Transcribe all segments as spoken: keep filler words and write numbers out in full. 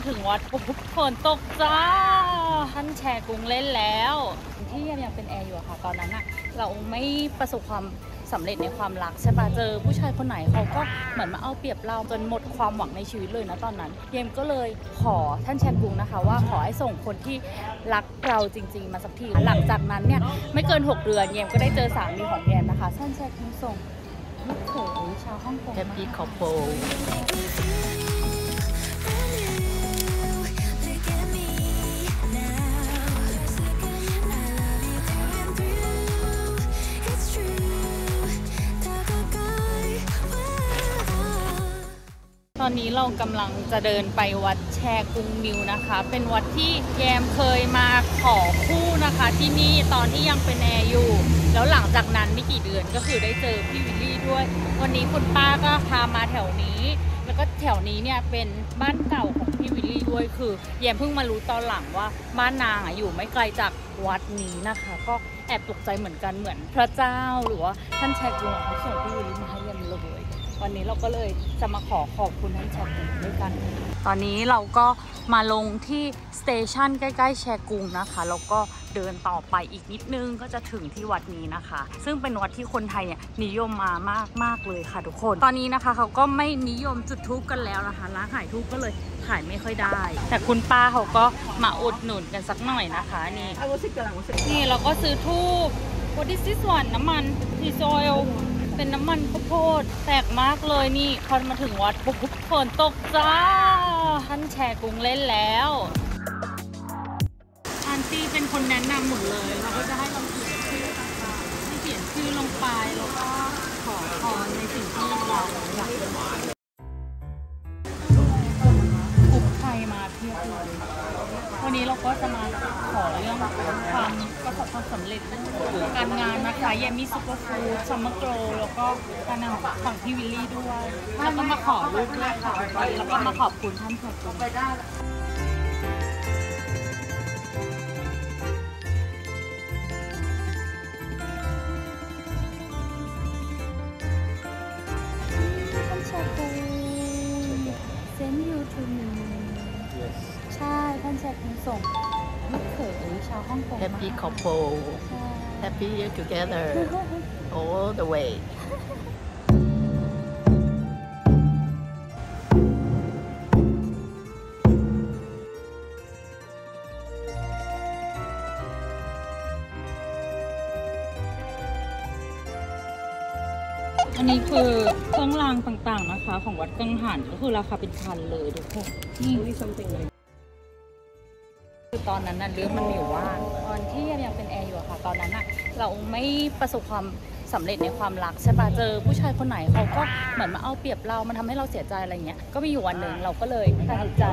มาถึงวัดปุ๊บฝนตกจ้าท่านแชร์กรุงเล่นแล้วที่ยังเป็นแอร์อยู่ค่ะตอนนั้นอะเราไม่ประสบความสำเร็จในความรักใช่ป่ะเจอผู้ชายคนไหนเขาก็เหมือนมาเอาเปรียบเราจนหมดความหวังในชีวิตเลยนะตอนนั้นเยมก็เลยขอท่านแชร์กรุงนะคะว่าขอให้ส่งคนที่รักเราจริงๆมาสักทีหลังจากนั้นเนี่ยไม่เกินหกเดือนเยมก็ได้เจอสามีของเยมนะคะท่านแชร์กรุงส่งลูกเขยชาวฮ่องกงแฮปปี้คัพเปิลตอนนี้เรากำลังจะเดินไปวัดแชร์กรุงนิวนะคะเป็นวัดที่แยมเคยมาขอคู่นะคะที่นี่ตอนที่ยังเป็นแอร์อยู่แล้วหลังจากนั้นไม่กี่เดือนก็คือได้เจอพี่วิลลี่ด้วยวันนี้คุณป้าก็พามาแถวนี้แล้วก็แถวนี้เนี่ยเป็นบ้านเก่าของพี่วิลลี่ด้วยคือแยมเพิ่งมารู้ตอนหลังว่าบ้านนางอยู่ไม่ไกลจากวัดนี้นะคะก็แอบตกใจเหมือนกันเหมือนพระเจ้าหรือว่าท่านแชร์กรุงเขาส่งพี่วิลลี่มาให้แยมเลยวันนี้เราก็เลยจะมาขอขอบคุณท่านแชร์กรุงด้วยกันตอนนี้เราก็มาลงที่สเตชันใกล้ๆแชร์กรุงนะคะแล้วก็เดินต่อไปอีกนิดนึงก็จะถึงที่วัดนี้นะคะซึ่งเป็นวัดที่คนไทยเนี่ยนิยมมามากมากเลยค่ะทุกคนตอนนี้นะคะเขาก็ไม่นิยมจุดธูปกันแล้วนะคะร้านขายธูปก็เลยขายไม่ค่อยได้แต่คุณป้าเขาก็มาอุดหนุนกันสักหน่อยนะคะนี่นี่เราก็ซื้อธูปโพดิซิสวันน้ำมันทีโซลเป็นน้ำมันข้าวโพดแตกมากเลยนี่พอมาถึงวัดปุ๊บฝนตกจ้าท่านแชร์กรุงเล่นแล้วอันตี้เป็นคนแนะนำหมดเลยเราก็จะให้เราเขียนชื่อต่างๆให้เขียนชื่อลงไปแล้วก็ขอพรในสิ่งที่เราอยากกลุ่มไทยมาเที่ยววันนี้เราก็จะมาขอเรื่องความประสบความสำเร็จเรื่องการงานนะคะเยมี่ซูเปอร์ฟู้ดซัมเมอร์โกลแล้วก็การนำของพี่วิลลี่ด้วยแล้วก็มาขอรูปด้วยค่ะแล้วก็มาขอบคุณท่านผู้ชมท่านแชร์กรุง send you to me ใช่ท่านแชร์กรุงส่งลูกเขยชาวฮ่องกง Happy couple Happy together all the way อันนี้คือเครื่องรางต่างๆนะคะของวัดกังหันก็คือราคาเป็นพันเลยทุกคนนี่คือตอนนั้นน่ะเรื่องมันมีอยู่ว่าตอนที่ยังเป็นแอร์อยู่ค่ะตอนนั้นน่ะเราไม่ประสบความสำเร็จในความรักใช่ป่ะเจอผู้ชายคนไหนเขาก็เหมือนมาเอาเปรียบเรามันทำให้เราเสียใจอะไรเงี้ยก็มีอยู่วันหนึ่งเราก็เลยตัดสินใจ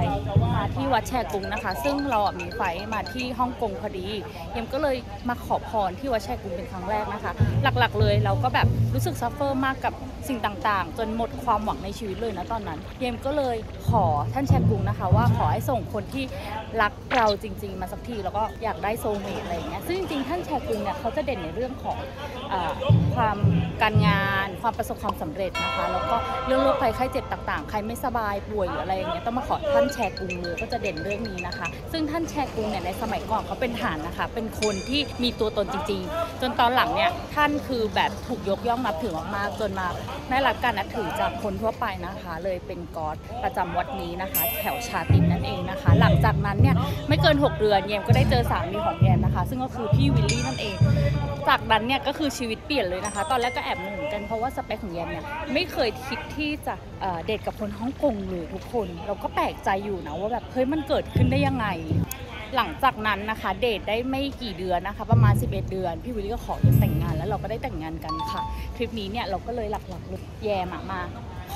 มาที่วัดแชร์กรุงนะคะซึ่งเราอ่ะมีไฟมาที่ฮ่องกงพอดีเยมก็เลยมาขอพรที่วัดแชร์กรุงเป็นครั้งแรกนะคะหลักๆเลยเราก็แบบรู้สึกซัฟเฟอร์มากกับสิ่งต่างๆจนหมดความหวังในชีวิตเลยนะตอนนั้นเยมก็เลยขอท่านแชร์กรุงนะคะว่าขอให้ส่งคนที่รักเราจริงๆมาสักทีแล้วก็อยากได้โซเมทอะไรเงี้ยซึ่งจริงๆท่านแชร์กรุงเนี่ยเขาจะเด่นในเรื่องของความการงานความประสบความสำเร็จนะคะแล้วก็เรื่องโรคภัยไข้เจ็บต่างๆใครไม่สบายป่วยหรืออะไรอย่างเงี้ยต้องมาขอท่านแชร์กรุงเลยก็จะเด่นเรื่องนี้นะคะซึ่งท่านแชร์กรุงเนี่ยในสมัยก่อนเขาเป็นทหารนะคะเป็นคนที่มีตัวตนจริงๆจนตอนหลังเนี่ยท่านคือแบบถูกยกย่องนับถือมากๆจนมาได้รับการนับถือจากคนทั่วไปนะคะเลยเป็นก๊อดประจำวัดนี้นะคะแถวชาตินนั่นเองนะคะหลังจากนั้นเนี่ยไม่เกินหกเดือนเยมก็ได้เจอสามีของเยมนะคะซึ่งก็คือพี่วิลลี่นั่นเองจากนั้นเนี่ยก็คือชีวิตเปลี่ยนเลยนะคะตอนแรกก็แอบงงกันเพราะว่าสเปคของแยมเนี่ยไม่เคยคิดที่จะเดทกับคนฮ่องกงเลยทุกคนเราก็แปลกใจอยู่นะว่าแบบเฮ้ยมันเกิดขึ้นได้ยังไงหลังจากนั้นนะคะเดทได้ไม่กี่เดือนนะคะประมาณสิบเอ็ดเดือนพี่วิลลี่ก็ขอจะแต่งงานแล้วเราก็ได้แต่งงานกันค่ะทริปนี้เนี่ยเราก็เลยหลักๆเลยแยมมา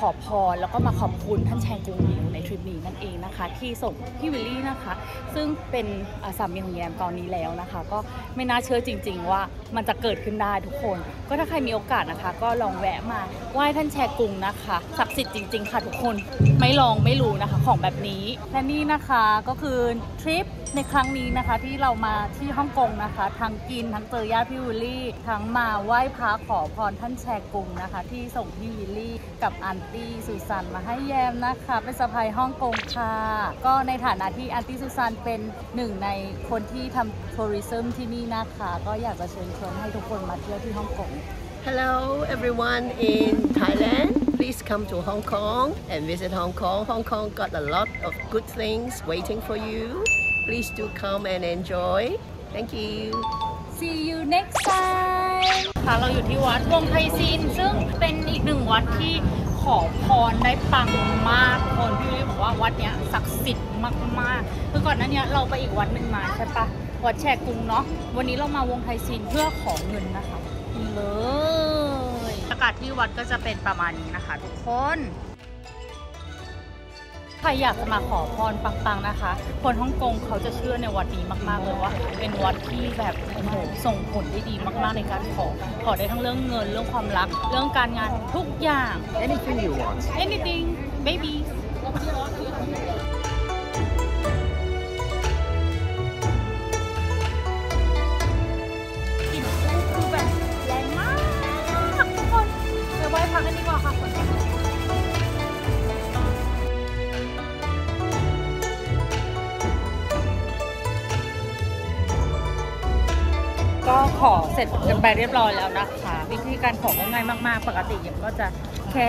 ขอพรแล้วก็มาขอบคุณท่านแชร์กรุงนิวในทริปนี้นั่นเองนะคะที่ส่งพี่วิลลี่นะคะซึ่งเป็นสามีของแยมตอนนี้แล้วนะคะก็ไม่น่าเชื่อจริงๆว่ามันจะเกิดขึ้นได้ทุกคนก็ถ้าใครมีโอกาสนะคะก็ลองแวะมาไหว้ท่านแชร์กรุงนะคะศักดิ์สิทธิ์จริงๆค่ะทุกคนไม่ลองไม่รู้นะคะของแบบนี้และนี่นะคะก็คือทริปในครั้งนี้นะคะที่เรามาที่ฮ่องกงนะคะทั้งกินทั้งเจอญาติพี่วิลลี่ทั้งมาไหว้พระขอพรท่านแชร์กรุงนะคะที่ส่งพี่วิลลี่กับอัน ตี้สุสันมาให้แยมนะคะเป็นสะพายฮ่องกงค่ะก็ในฐานะที่อาร์ตี้สุสันเป็นหนึ่งในคนที่ทำทัวริซึมที่นี่นะคะก็อยากจะเชิญชวนให้ทุกคนมาเที่ยวที่ฮ่องกง Hello everyone in Thailand please come to Hong Kong and visit Hong Kong Hong Kong got a lot of good things waiting for you please do come and enjoy thank you see you next timeเราอยู่ที่วัดวงไพศิลป์ซึ่งเป็นอีกหนึ่งวัดที่ขอพรได้ปังมากคนพี่บอกว่าวัดเนี้ยศักดิ์สิทธิ์มากๆคือก่อนหน้านี้เราไปอีกวัดหนึ่งมาใช่ปะวัดแชกุงเนาะวันนี้เรามาวงไพศิลป์เพื่อขอเงินนะคะเลยอากาศที่วัดก็จะเป็นประมาณนี้นะคะทุกคนใครอยากจะมาขอพรปังๆนะคะคนฮ่องกงเขาจะเชื่อในวัดนี้มากๆเลยว่าเป็นวัดที่แบบโอ้โหส่งผลได้ดีมากๆในการขอขอได้ทั้งเรื่องเงินเรื่องความรักเรื่องการงานทุกอย่าง anything you want anything babyก็ขอเสร็จกันไปเรียบร้อยแล้วนะคะวิธีการขอก็ง่ายมากๆปกติเย็บก็จะแค่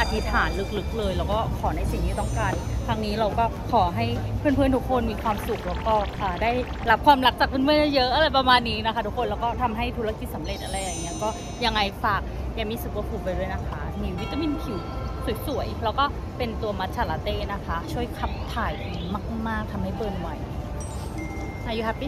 อธิษฐานลึกๆเลยแล้วก็ขอในสิ่งที่ต้องการครั้งนี้เราก็ขอให้เพื่อนๆทุกคนมีความสุขแล้วก็ได้รับความรักจากเพื่อนๆเยอะอะไรประมาณนี้นะคะทุกคนแล้วก็ทำให้ธุรกิจสำเร็จอะไรอย่างเงี้ยก็ยังไงฝากยามิสุโกฟูไปด้วยนะคะมีวิตามินผิวสวยๆแล้วก็เป็นตัวมัทฉะลาเต้นะคะช่วยขับถ่ายมากๆทำให้เบิร์นไว Are you happy